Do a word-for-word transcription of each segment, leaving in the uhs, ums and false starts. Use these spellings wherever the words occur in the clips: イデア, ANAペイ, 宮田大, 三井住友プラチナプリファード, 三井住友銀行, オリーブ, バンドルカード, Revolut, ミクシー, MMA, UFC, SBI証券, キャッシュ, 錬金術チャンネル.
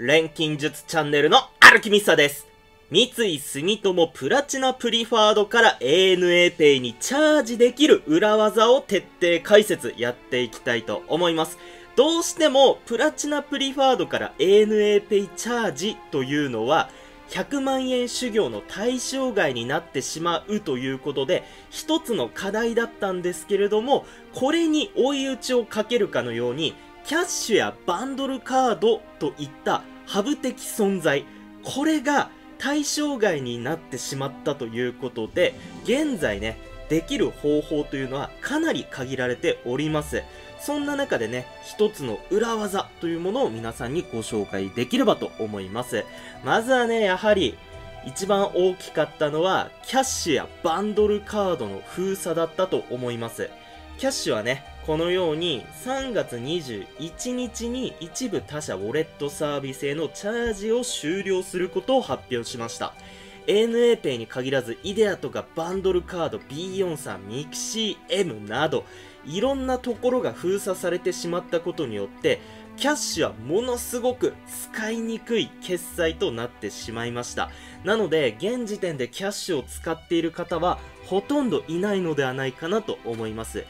錬金術チャンネルのアルキミスタです。三井住友プラチナプリファードから エーエヌエー ペイにチャージできる裏技を徹底解説やっていきたいと思います。どうしてもプラチナプリファードから エーエヌエー ペイチャージというのはひゃくまんえん修行の対象外になってしまうということで一つの課題だったんですけれども、これに追い打ちをかけるかのようにキャッシュやバンドルカードといったハブ的存在、これが対象外になってしまったということで、現在ねできる方法というのはかなり限られております。そんな中でね、一つの裏技というものを皆さんにご紹介できればと思います。まずはね、やはり一番大きかったのはキャッシュやバンドルカードの封鎖だったと思います。キャッシュはねこのようにさんがつにじゅういちにちに一部他社ウォレットサービスへのチャージを終了することを発表しました。 エーエヌエー ペイに限らずイデアとかバンドルカード ビーよんじゅうさん さんミクシー M などいろんなところが封鎖されてしまったことによってキャッシュはものすごく使いにくい決済となってしまいました。なので現時点でキャッシュを使っている方はほとんどいないのではないかなと思います。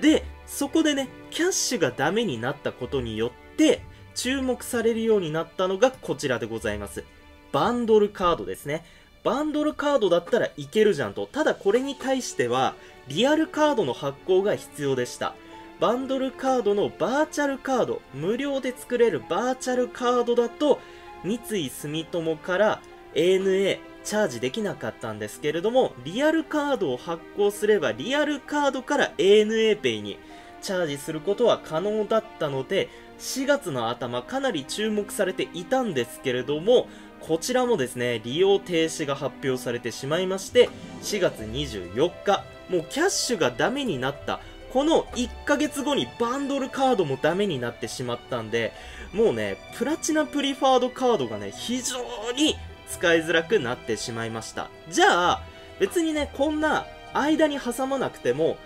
でそこでねキャッシュがダメになったことによって注目されるようになったのがこちらでございます。バンドルカードですね。バンドルカードだったらいけるじゃんと。ただこれに対してはリアルカードの発行が必要でした。バンドルカードのバーチャルカード、無料で作れるバーチャルカードだと三井住友から エーエヌエー チャージできなかったんですけれども、リアルカードを発行すればリアルカードから エーエヌエー ペイにチャージすることは可能だったのでしがつの頭かなり注目されていたんですけれども、こちらもですね利用停止が発表されてしまいまして、しがつにじゅうよっかもうキャッシュがダメになったこのいっかげつごにバンドルカードもダメになってしまったんで、もうねプラチナプリファードカードがね非常に使いづらくなってしまいました。じゃあ別にねこんな間に挟まなくても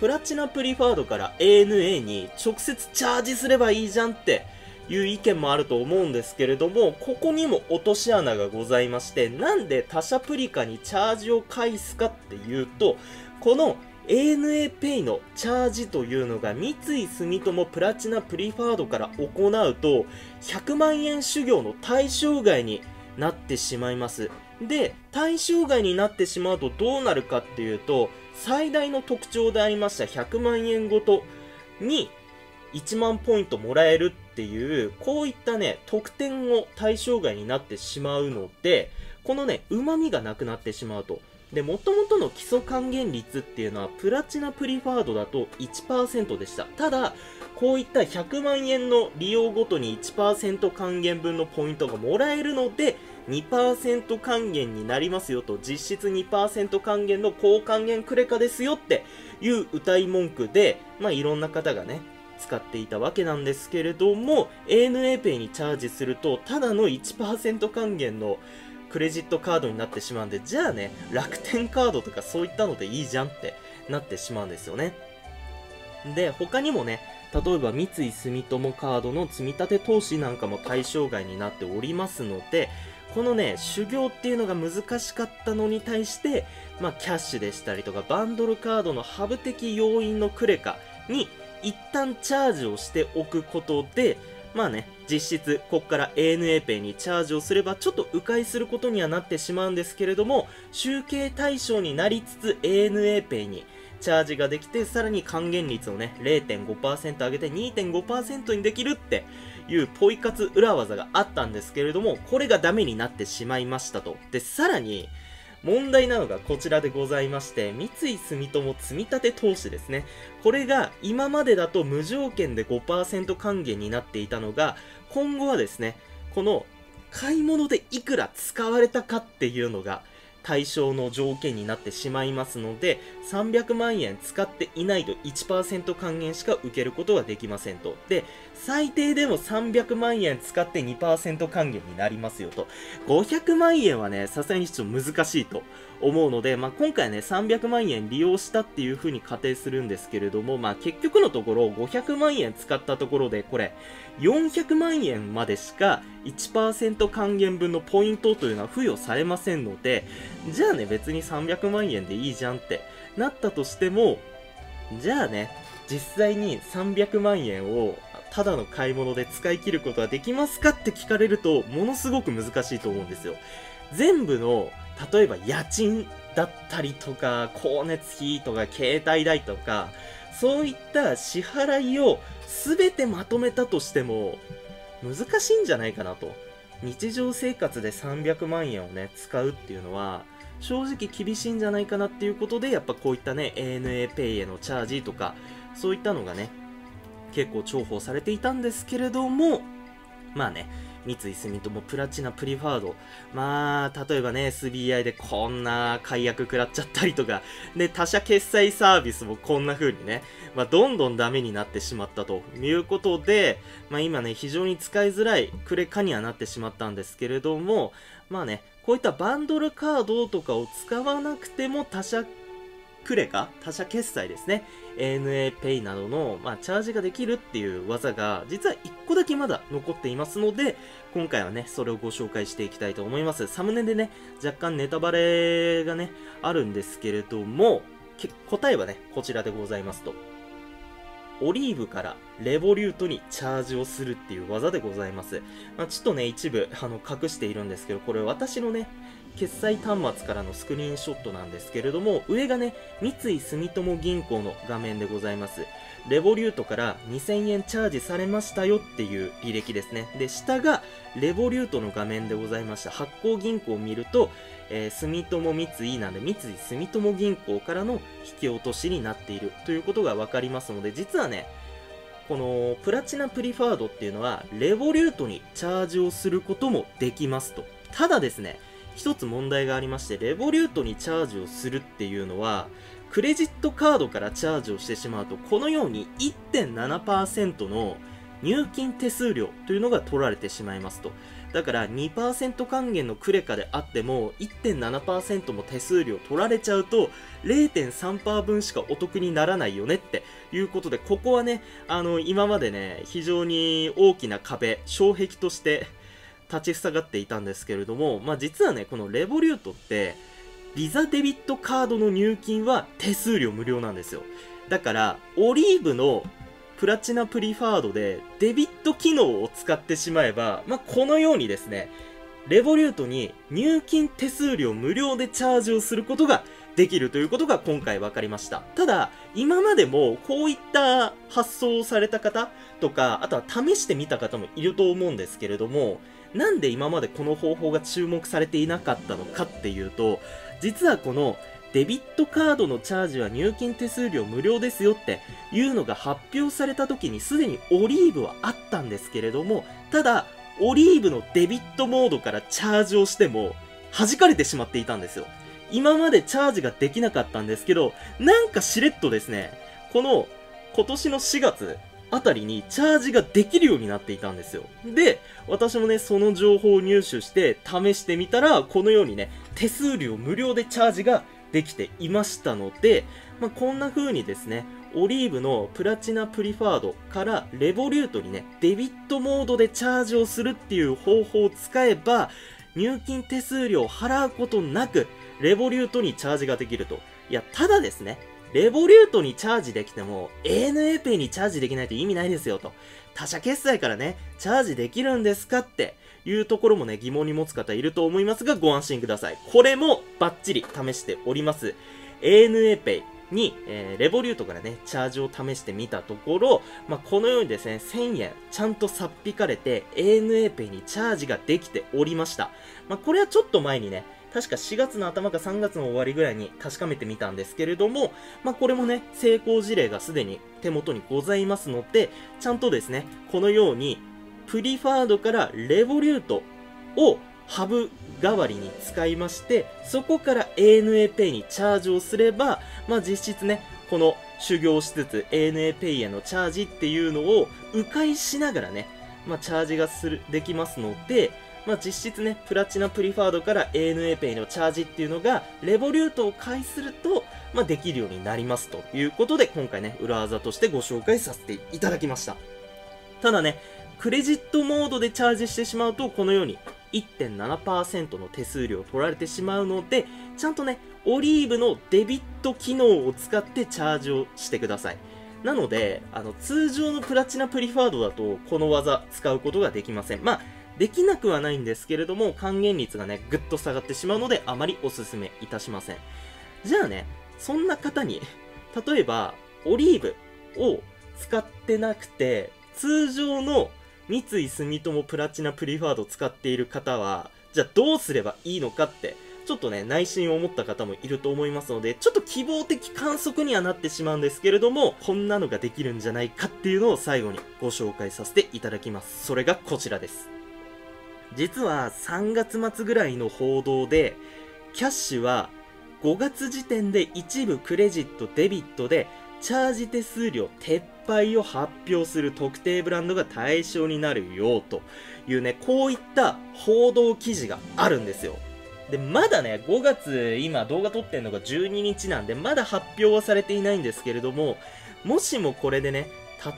プラチナプリファードから エーエヌエー に直接チャージすればいいじゃんっていう意見もあると思うんですけれども、ここにも落とし穴がございまして、なんで他社プリカにチャージを返すかっていうと、このエーエヌエー ペイのチャージというのが三井住友プラチナプリファードから行うとひゃくまんえん修行の対象外になってしまいます。で対象外になってしまうとどうなるかっていうと、最大の特徴でありましたひゃくまんえんごとにいちまんポイントもらえるっていうこういったね特典を対象外になってしまうので、このねうまみがなくなってしまうと。で元々の基礎還元率っていうのはプラチナプリファードだと いちパーセント でした。ただこういったひゃくまんえんの利用ごとに いちパーセント 還元分のポイントがもらえるので にパーセント 還元になりますよと、実質 にパーセント 還元の高還元クレカですよっていう謳い文句で、まあいろんな方がね使っていたわけなんですけれども、 エーエヌエー ペイにチャージするとただの いちパーセント 還元のクレジットカードになってしまうんで、じゃあね楽天カードとかそういったのでいいじゃんってなってしまうんですよね。で他にもね例えば三井住友カードの積み立て投資なんかも対象外になっておりますので、このね修行っていうのが難しかったのに対して、まあ、キャッシュでしたりとかバンドルカードのハブ的要因のクレカに一旦チャージをしておくことで、まあね実質ここから エーエヌエー ペイにチャージをすればちょっと迂回することにはなってしまうんですけれども、集計対象になりつつ エーエヌエー ペイにチャージができて、さらに還元率をね れいてんごパーセント 上げて にてんごパーセント にできるっていうポイ活裏技があったんですけれども、これがダメになってしまいましたと。でさらに問題なのがこちらでございまして、三井住友積立投資ですね、これが今までだと無条件で ごパーセント 還元になっていたのが、今後はですねこの買い物でいくら使われたかっていうのが対象の条件になってしまいますので、さんびゃくまんえん使っていないと いちパーセント 還元しか受けることができませんと。で最低でもさんびゃくまんえん使って にパーセント 還元になりますよと。ごひゃくまんえんはね、さすがにちょっと難しいと思うので、まあ、今回ね、さんびゃくまんえん利用したっていう風に仮定するんですけれども、まあ、結局のところごひゃくまんえん使ったところで、これ、よんひゃくまんえんまでしか いちパーセント 還元分のポイントというのは付与されませんので、じゃあね、別にさんびゃくまんえんでいいじゃんってなったとしても、じゃあね、実際にさんびゃくまんえんをただの買い物で使い切ることはできますかって聞かれると、ものすごく難しいと思うんですよ。全部の、例えば家賃だったりとか、光熱費とか、携帯代とか、そういった支払いを全てまとめたとしても、難しいんじゃないかなと。日常生活でさんびゃくまんえんをね、使うっていうのは、正直厳しいんじゃないかなっていうことで、やっぱこういったね、エーエヌエー ペイへのチャージとか、そういったのがね、結構重宝されていたんですけれども、まあね、三井住友プラチナプリファード、まあ、例えばね、エスビーアイ でこんな解約食らっちゃったりとか、で、他社決済サービスもこんな風にね、まあ、どんどんダメになってしまったということで、まあ今ね、非常に使いづらいクレカにはなってしまったんですけれども、まあね、こういったバンドルカードとかを使わなくても他社クレカ、他社決済ですね、エーエヌエー ペイなどの、まあ、チャージができるっていう技が実はいっこだけまだ残っていますので、今回はね、それをご紹介していきたいと思います。サムネでね、若干ネタバレがね、あるんですけれども、答えはね、こちらでございますと。オリーブからレボリュートにチャージをするっていう技でございます。まあ、ちょっとね、一部あの隠しているんですけど、これ私のね、決済端末からのスクリーンショットなんですけれども、上がね、三井住友銀行の画面でございます。レボリュートからにせんえんチャージされましたよっていう履歴ですね。で、下がレボリュートの画面でございました。発行銀行を見ると、えー、住友三井なんで、三井住友銀行からの引き落としになっているということがわかりますので、実はね、このプラチナプリファードっていうのは、レボリュートにチャージをすることもできますと。ただですね、一つ問題がありまして、レボリュートにチャージをするっていうのは、クレジットカードからチャージをしてしまうと、このように いってんななパーセント の入金手数料というのが取られてしまいますと。だから にパーセント 還元のクレカであっても いってんななパーセント も手数料取られちゃうと れいてんさんパーセント 分しかお得にならないよねっていうことで、ここはね、あの今までね、非常に大きな壁、障壁として立ち塞がっていたんですけれども、まあ、実はね、このレボリュートってビザデビットカードの入金は手数料無料なんですよ。だからオリーブのプラチナプリファードでデビット機能を使ってしまえば、まあ、このようにですね、レボリュートに入金手数料無料でチャージをすることができるということが今回分かりました。ただ、今までもこういった発想をされた方とか、あとは試してみた方もいると思うんですけれども、なんで今までこの方法が注目されていなかったのかっていうと、実はこのデビットカードのチャージは入金手数料無料ですよっていうのが発表された時にすでにオリーブはあったんですけれども、ただオリーブのデビットモードからチャージをしても弾かれてしまっていたんですよ。今までチャージができなかったんですけど、なんかしれっとですね、この今年のしがつあたりにチャージができるようになっていたんですよ。で、私もね、その情報を入手して試してみたら、このようにね、手数料無料でチャージができていましたので、まあ、こんな風にですね、オリーブのプラチナプリファードからレボリュートにね、デビットモードでチャージをするっていう方法を使えば、入金手数料を払うことなく、レボリュートにチャージができると。いや、ただですね、レボリュートにチャージできても エーエヌエー ペイにチャージできないと意味ないですよと。他社決済からね、チャージできるんですかっていうところもね、疑問に持つ方いると思いますが、ご安心ください。これもバッチリ試しております。 エーエヌエー ペイに、えー、レボリュートからね、チャージを試してみたところ、まあ、このようにですね、せんえんちゃんとさっ引かれて エーエヌエー ペイにチャージができておりました。まあ、これはちょっと前にね、確かしがつの頭かさんがつの終わりぐらいに確かめてみたんですけれども、まあ、これもね、成功事例がすでに手元にございますので、ちゃんとですね、このようにプリファードからレボリュートをハブ代わりに使いまして、そこから エーエヌエーペイにチャージをすれば、まあ、実質ね、この修行しつつ エーエヌエー ペイへのチャージっていうのを迂回しながらね、まあ、チャージがするできますので、まあ、実質ねプラチナプリファードから エーエヌエー ペイのチャージっていうのがレボリュートを介すると、まあ、できるようになりますということで、今回ね裏技としてご紹介させていただきました。ただねクレジットモードでチャージしてしまうとこのようにいってんななパーセント の手数料を取られてしまうので、ちゃんとねオリーブのデビット機能を使ってチャージをしてください。なのであの通常のプラチナプリファードだとこの技使うことができません。まあできなくはないんですけれども還元率がねぐっと下がってしまうのであまりおすすめいたしません。じゃあねそんな方に例えばオリーブを使ってなくて通常の三井住友プラチナプリファードを使っている方はじゃあどうすればいいのかってちょっとね内心を持った方もいると思いますので、ちょっと希望的観測にはなってしまうんですけれども、こんなのができるんじゃないかっていうのを最後にご紹介させていただきます。それがこちらです。実はさんがつまつぐらいの報道でキャッシュはごがつ時点で一部クレジットデビットでチャージ手数料撤廃を発表する特定ブランドが対象になるよというね、こういった報道記事があるんですよ。でまだねごがつ今動画撮ってるのがじゅうににちなんでまだ発表はされていないんですけれども、もしもこれでね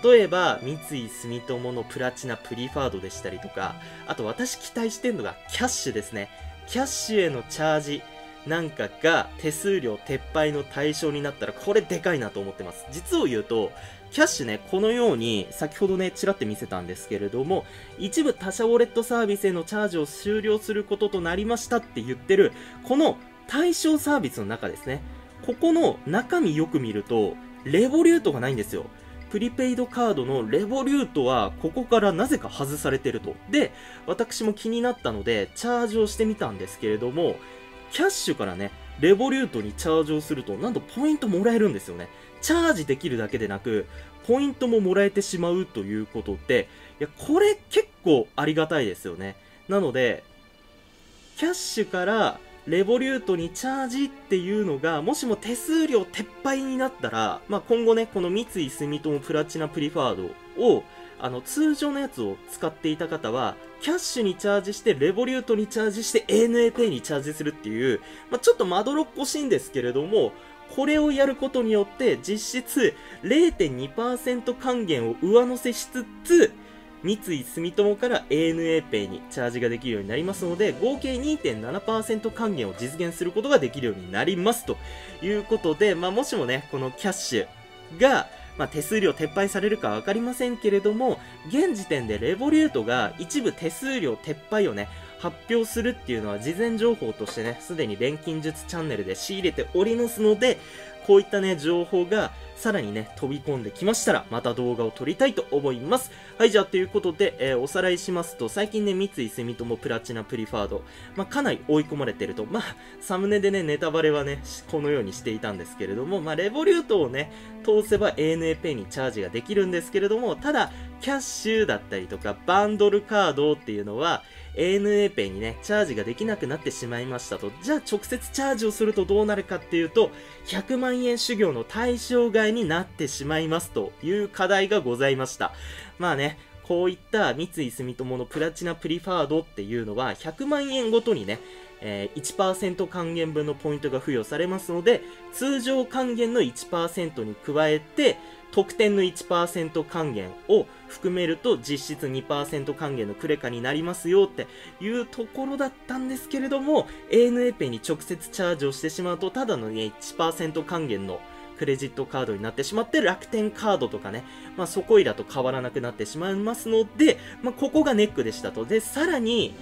例えば三井住友のプラチナプリファードでしたりとか、あと私期待してるのがキャッシュですね。キャッシュへのチャージなんかが手数料撤廃の対象になったらこれでかいなと思ってます。実を言うとキャッシュねこのように先ほどねちらって見せたんですけれども、一部他社ウォレットサービスへのチャージを終了することとなりましたって言ってるこの対象サービスの中ですね、ここの中身よく見るとレボリュートがないんですよ。プリペイドカードのレボリュートはここからなぜか外されてると。で私も気になったのでチャージをしてみたんですけれども、キャッシュからねレボリュートにチャージをするとなんとポイントもらえるんですよね。チャージできるだけでなくポイントももらえてしまうということで、いやこれ結構ありがたいですよね。なのでキャッシュからレボリュートにチャージっていうのがもしも手数料撤廃になったら、まあ、今後ねこの三井住友プラチナプリファードをあの通常のやつを使っていた方はキャッシュにチャージしてレボリュートにチャージして エーエヌエー ペイにチャージするっていう、まあ、ちょっとまどろっこしいんですけれども、これをやることによって実質 れいてんにパーセント 還元を上乗せしつつ三井住友から エーエヌエー ペイにチャージができるようになりますので、合計 にてんななパーセント 還元を実現することができるようになりますということで、まあ、もしもねこのキャッシュがまあ手数料撤廃されるかは分かりませんけれども、現時点でレボリュートが一部手数料撤廃をね発表するっていうのは事前情報としてねすでに錬金術チャンネルで仕入れておりますので、こういったね情報がさらにね飛び込んできましたらまた動画を撮りたいと思います。はい、じゃあということで、えー、おさらいしますと最近ね三井住友プラチナプリファード、まあ、かなり追い込まれてると、まあサムネでねネタバレはねこのようにしていたんですけれども、まあ、レボリュートをね通せば エーエヌエー ペイにチャージができるんですけれども、ただキャッシュだったりとかバンドルカードっていうのは エーエヌエー ペイにねチャージができなくなってしまいましたと。じゃあ直接チャージをするとどうなるかっていうとひゃくまんえん修行の対象外になってしまいますという課題がございました。まあねこういった三井住友のプラチナプリファードっていうのはひゃくまんえんごとにねえー、いちパーセント 還元分のポイントが付与されますので、通常還元の いちパーセント に加えて特典の いちパーセント 還元を含めると実質 にパーセント 還元のクレカになりますよっていうところだったんですけれども、 エーエヌエー ペイに直接チャージをしてしまうとただの、ね、いちパーセント 還元のクレジットカードになってしまって楽天カードとかね、まあ、そこいらと変わらなくなってしまいますので、まあ、ここがネックでしたと。でさらに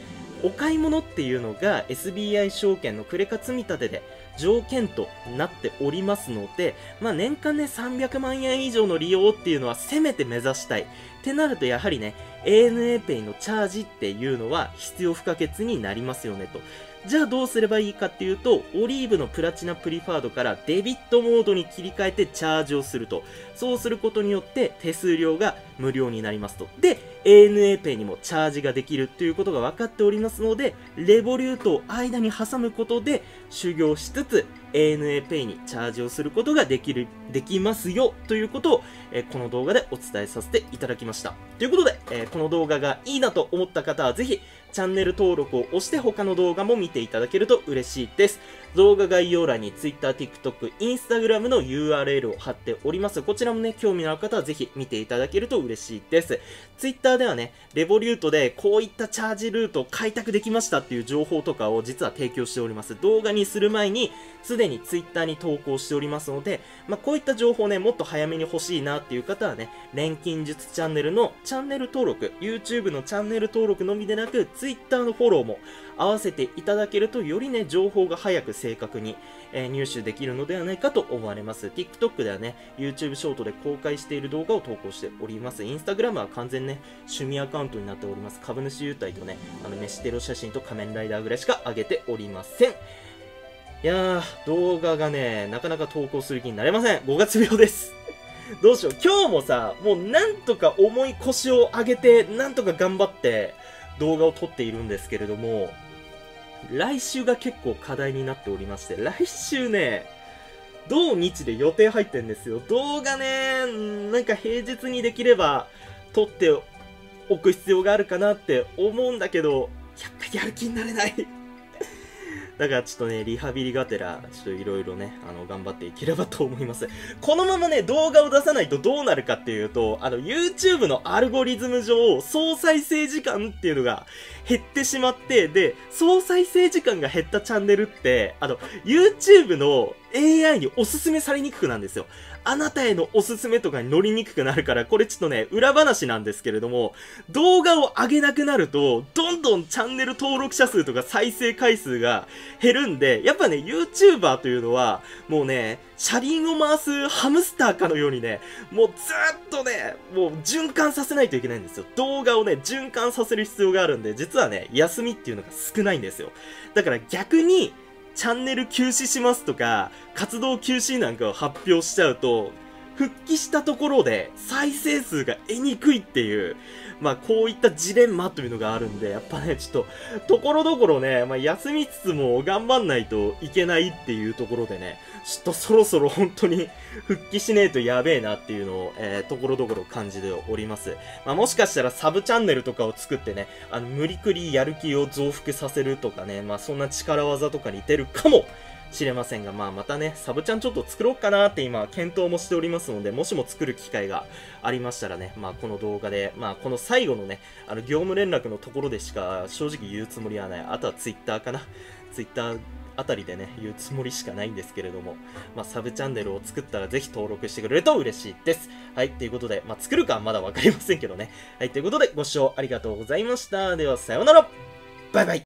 お買い物っていうのが エスビーアイ 証券のクレカ積み立てで条件となっておりますので、まあ、年間ねさんびゃくまんえん以上の利用っていうのはせめて目指したいってなると、やはりね エーエヌエー ペイのチャージっていうのは必要不可欠になりますよねと。じゃあどうすればいいかっていうと、オリーブのプラチナプリファードからデビットモードに切り替えてチャージをすると。そうすることによって手数料が無料になりますと。で、エーエヌエー ペイにもチャージができるということが分かっておりますので、レボリュートを間に挟むことで修行しつつ エーエヌエー ペイにチャージをすることができる、できますよということを、えー、この動画でお伝えさせていただきました。ということで、えー、この動画がいいなと思った方はぜひチャンネル登録を押して他の動画も見ていただけると嬉しいです。動画概要欄に Twitter、TikTok、Instagram の ユーアールエル を貼っております。こちらもね、興味のある方はぜひ見ていただけると嬉しいです。Twitter ではね、レボリュートでこういったチャージルートを開拓できましたっていう情報とかを実は提供しております。動画にする前にすでに Twitter に投稿しておりますので、まあ、こういった情報ね、もっと早めに欲しいなっていう方はね、錬金術チャンネルのチャンネル登録、YouTube のチャンネル登録のみでなく、Twitter のフォローも合わせていただけるとよりね、情報が早く正確に、えー、入手できるのではないかと思われます。TikTok ではね、YouTube ショートで公開している動画を投稿しております。Instagram は完全ね、趣味アカウントになっております。株主優待とね、あの、飯テロ写真と仮面ライダーぐらいしか上げておりません。いやー、動画がね、なかなか投稿する気になれません。ごがつびょうです。どうしよう。今日もさ、もうなんとか重い腰を上げて、なんとか頑張って、動画を撮っているんですけれども、来週が結構課題になっておりまして、来週ね、土日で予定入ってるんですよ。動画ね、なんか平日にできれば撮っておく必要があるかなって思うんだけど、やっぱりやる気になれない。だからちょっとね、リハビリがてら、ちょっといろいろね、あの、頑張っていければと思います。このままね、動画を出さないとどうなるかっていうと、あの、YouTube のアルゴリズム上、総再生時間っていうのが減ってしまって、で、総再生時間が減ったチャンネルって、あの、YouTube の エーアイ におすすめされにくくなんですよ。あなたへのおすすめとかに乗りにくくなるから、これちょっとね、裏話なんですけれども、動画を上げなくなると、どんどんチャンネル登録者数とか再生回数が減るんで、やっぱね、YouTuber というのは、もうね、車輪を回すハムスターかのようにね、もうずっとね、もう循環させないといけないんですよ。動画をね、循環させる必要があるんで、実はね、休みっていうのが少ないんですよ。だから逆に、チャンネル休止しますとか、活動休止なんかを発表しちゃうと、復帰したところで再生数が得にくいっていう、まあこういったジレンマというのがあるんで、やっぱね、ちょっと、ところどころね、まあ休みつつも頑張んないといけないっていうところでね、ちょっとそろそろ本当に復帰しねえとやべえなっていうのを、えー、ところどころ感じております。まあもしかしたらサブチャンネルとかを作ってね、あの、無理くりやる気を増幅させるとかね、まあそんな力技とかに出るかも、知れませんが、まあまたね、サブちゃんちょっと作ろうかなーって今検討もしておりますので、もしも作る機会がありましたらね、まあこの動画で、まあこの最後のね、あの業務連絡のところでしか正直言うつもりはない。あとはツイッターかな。ツイッターあたりでね、言うつもりしかないんですけれども、まあサブチャンネルを作ったらぜひ登録してくれると嬉しいです。はい、ということで、まあ作るかはまだわかりませんけどね。はい、ということでご視聴ありがとうございました。ではさようなら。バイバイ。